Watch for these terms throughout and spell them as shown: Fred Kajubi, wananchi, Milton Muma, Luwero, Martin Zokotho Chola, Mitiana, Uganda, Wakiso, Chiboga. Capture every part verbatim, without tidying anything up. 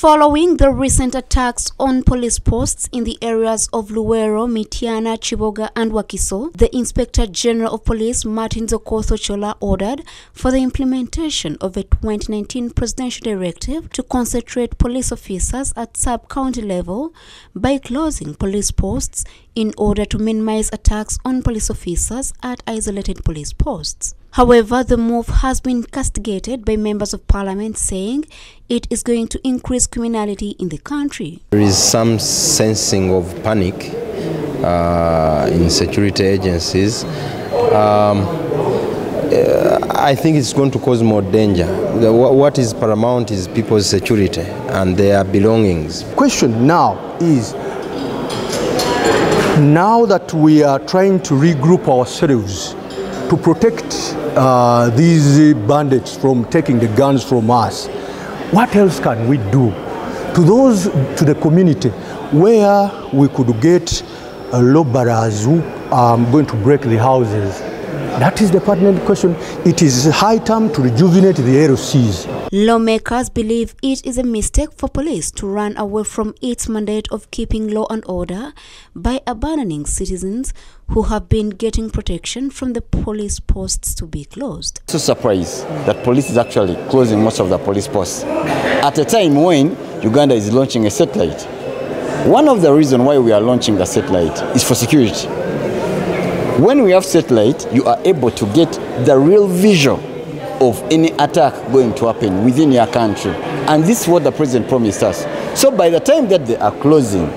Following the recent attacks on police posts in the areas of Luwero, Mitiana, Chiboga and Wakiso, the Inspector General of Police, Martin Zokotho Chola, ordered for the implementation of a twenty nineteen presidential directive to concentrate police officers at sub-county level by closing police posts in order to minimize attacks on police officers at isolated police posts. However, the move has been castigated by members of parliament, saying it is going to increase criminality in the country. There is some sensing of panic uh, in security agencies. Um, I think it's going to cause more danger. What is paramount is people's security and their belongings. The question now is, now that we are trying to regroup ourselves to protect uh, these bandits from taking the guns from us, what else can we do to those, to the community, where we could get uh, lobbarers who are um, going to break the houses? That is the pertinent question. It is high time to rejuvenate the L C s. Lawmakers believe it is a mistake for police to run away from its mandate of keeping law and order by abandoning citizens who have been getting protection from the police posts to be closed. It's a surprise that police is actually closing most of the police posts at a time when Uganda is launching a satellite. One of the reasons why we are launching the satellite is for security. When we have satellite, you are able to get the real visual of any attack going to happen within your country. And this is what the president promised us. So by the time that they are closing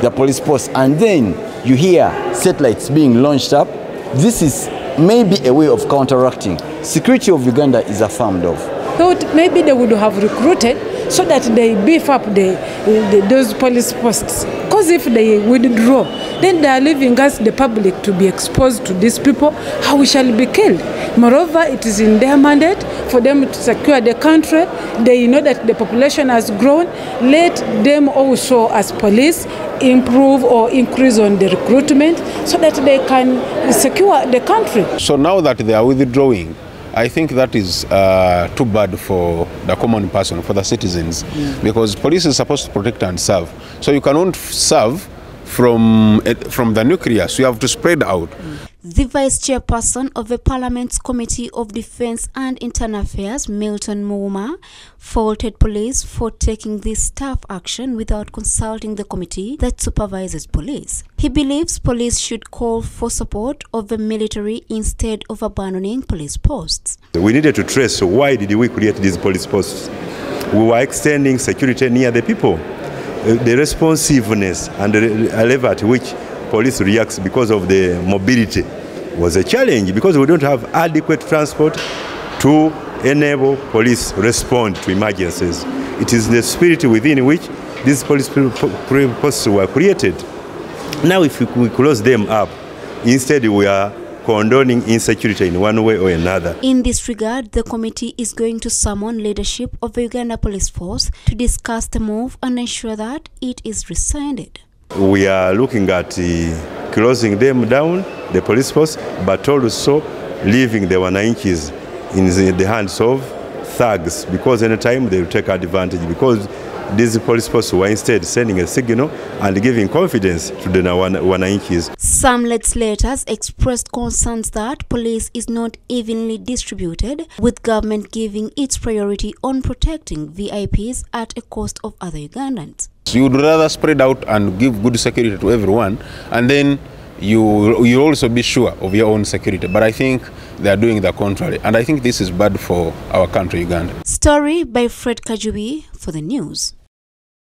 the police posts and then you hear satellites being launched up, this is maybe a way of counteracting. Security of Uganda is affirmed of. Thought maybe they would have recruited so that they beef up the, the, those police posts. Because if they withdraw, then they are leaving us, the public, to be exposed to these people, how we shall be killed. Moreover, it is in their mandate for them to secure the country. They know that the population has grown. Let them also, as police, improve or increase on the recruitment so that they can secure the country. So now that they are withdrawing, I think that is uh, too bad for the common person, for the citizens, mm. because police is supposed to protect and serve. So you cannot serve from, from the nucleus, you have to spread out. Mm. The Vice Chairperson of the Parliament's Committee of Defense and Internal Affairs, Milton Muma, faulted police for taking this staff action without consulting the committee that supervises police. He believes police should call for support of the military instead of abandoning police posts. We needed to trace why did we create these police posts. We were extending security near the people. The responsiveness and the level at which police reacts because of the mobility was a challenge, because we don't have adequate transport to enable police respond to emergencies. It is the spirit within which these police posts were created. Now if we close them up, instead we are condoning insecurity in one way or another. In this regard, the committee is going to summon leadership of the Uganda Police Force to discuss the move and ensure that it is rescinded. We are looking at uh, closing them down, the police force, but also leaving the wananchis in the, the hands of thugs, because any time they will take advantage, because these police force were instead sending a signal and giving confidence to the wananchis. Some legislators expressed concerns that police is not evenly distributed, with government giving its priority on protecting V I Ps at a cost of other Ugandans. You would rather spread out and give good security to everyone, and then you you also be sure of your own security. But I think they are doing the contrary, and I think this is bad for our country, Uganda. Story by Fred Kajubi for the news.